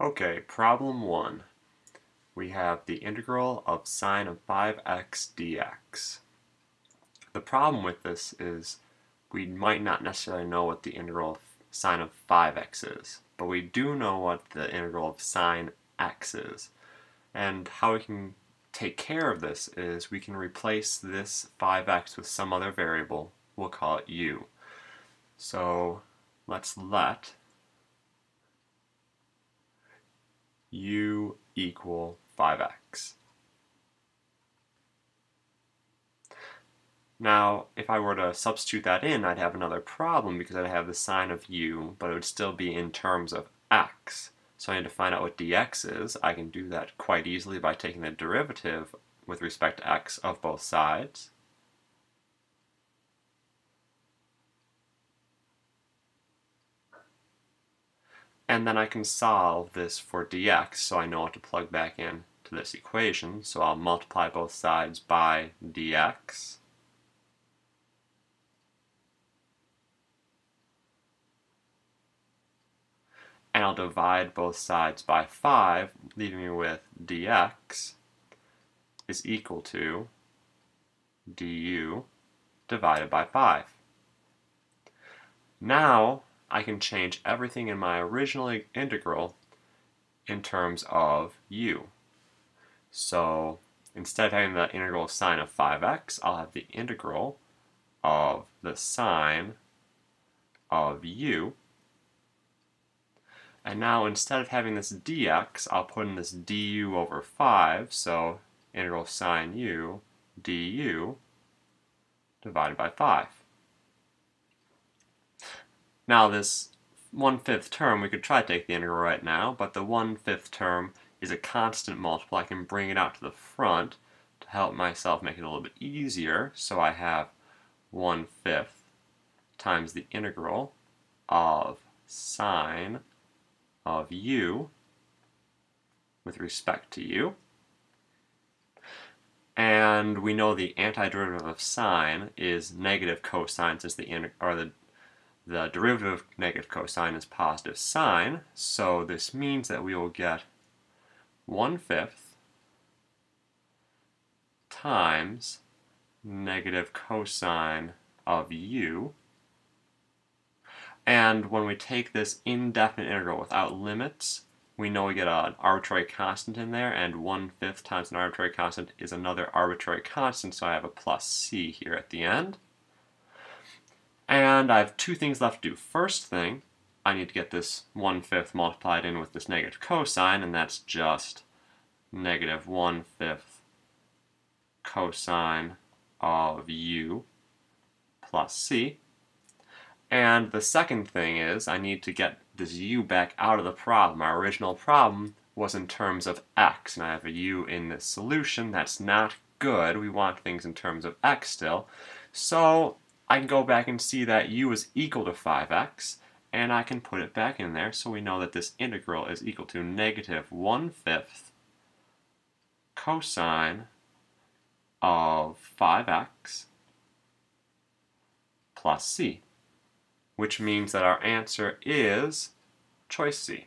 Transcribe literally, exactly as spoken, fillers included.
Okay, problem one. We have the integral of sine of five x dx. The problem with this is we might not necessarily know what the integral of sine of five x is, but we do know what the integral of sine x is. And how we can take care of this is we can replace this five x with some other variable. We'll call it u. So let's let u equal five x. Now, if I were to substitute that in, I'd have another problem because I'd have the sine of u, but it would still be in terms of x. So I need to find out what dx is. I can do that quite easily by taking the derivative with respect to x of both sides. And then I can solve this for dx, so I know what to plug back in to this equation. So I'll multiply both sides by dx. And I'll divide both sides by five, leaving me with dx is equal to du divided by five. Now I can change everything in my original integral in terms of u. So instead of having the integral of sine of five x, I'll have the integral of the sine of u. And now instead of having this dx, I'll put in this du over five, so integral of sine u du divided by five. Now this one-fifth term, we could try to take the integral right now, but the one-fifth term is a constant multiple. I can bring it out to the front to help myself make it a little bit easier, so I have one-fifth times the integral of sine of u with respect to u. And we know the antiderivative of sine is negative cosine, since the, or the, the derivative of negative cosine is positive sine. So this means that we will get one-fifth times negative cosine of u. And when we take this indefinite integral without limits, we know we get an arbitrary constant in there, and one-fifth times an arbitrary constant is another arbitrary constant, so I have a plus c here at the end. And I have two things left to do. First thing, I need to get this one-fifth multiplied in with this negative cosine, and that's just negative one-fifth cosine of u plus c. And the second thing is, I need to get this u back out of the problem. Our original problem was in terms of x, and I have a u in this solution. That's not good. We want things in terms of x still. So I can go back and see that u is equal to five x, and I can put it back in there. So we know that this integral is equal to negative one-fifth cosine of five x plus c, which means that our answer is choice C.